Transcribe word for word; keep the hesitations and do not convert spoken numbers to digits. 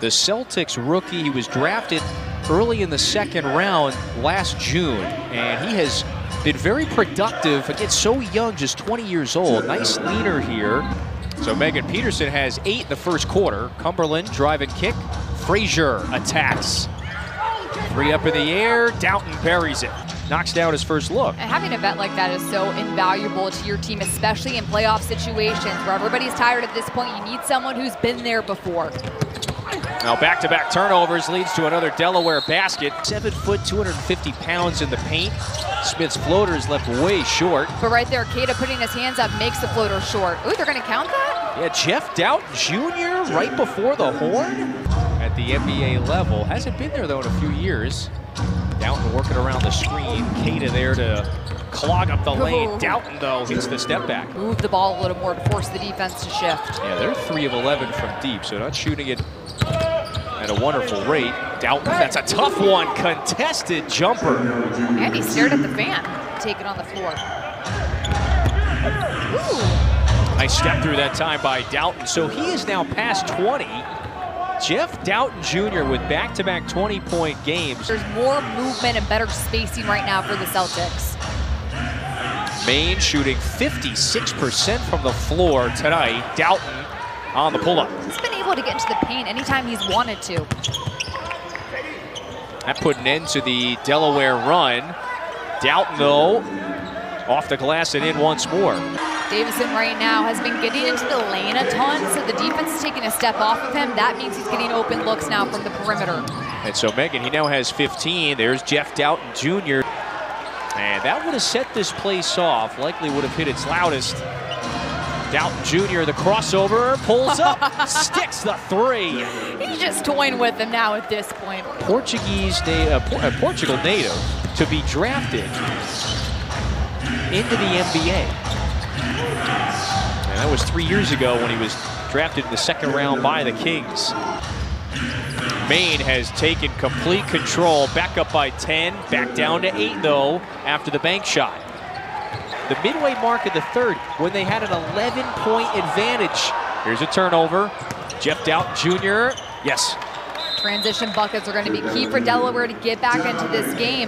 the Celtics rookie. He was drafted early in the second round last June, and he has been very productive. Again, so young, just twenty years old. Nice leader here. So Megan Peterson has eight in the first quarter. Cumberland drive and kick. Frazier attacks. Three up in the air. Dowtin buries it. Knocks down his first look. And having a vet like that is so invaluable to your team, especially in playoff situations where everybody's tired at this point. You need someone who's been there before. Now back-to-back turnovers leads to another Delaware basket. Seven foot, two hundred fifty pounds in the paint. Smith's floater is left way short. But right there, Keita putting his hands up makes the floater short. Ooh, they're gonna count that? Yeah, Jeff Dowtin Junior right before the horn at the N B A level. Hasn't been there though in a few years. Dowtin working around the screen. Keita there to clog up the lane. Ooh. Dowtin, though, hits the step back. Move the ball a little more to force the defense to shift. Yeah, they're three of eleven from deep, so not shooting it at a wonderful rate. Dowtin, that's a tough one. Contested jumper. And he stared at the fan. Take it on the floor. Ooh. Nice step through that time by Dowtin. So he is now past twenty. Jeff Dowtin Junior with back-to-back twenty-point games. There's more movement and better spacing right now for the Celtics. Maine shooting fifty-six percent from the floor tonight. Dowtin on the pull-up. He's been able to get into the paint anytime he's wanted to. That put an end to the Delaware run. Dowtin, though, off the glass and in once more. Davison right now has been getting into the lane a ton, so the defense is taking a step off of him. That means he's getting open looks now from the perimeter. And so Megan, he now has fifteen. There's Jeff Dowtin Junior And that would have set this place off. Likely would have hit its loudest. Dowtin Junior, the crossover, pulls up, sticks the three. He's just toying with them now at this point. Portuguese, uh, a Portugal native to be drafted into the N B A. And that was three years ago when he was drafted in the second round by the Kings. Maine has taken complete control, back up by ten, back down to eight though after the bank shot. The midway mark of the third when they had an eleven point advantage. Here's a turnover, Jeff Dowtin Junior, yes. Transition buckets are going to be key for Delaware to get back into this game.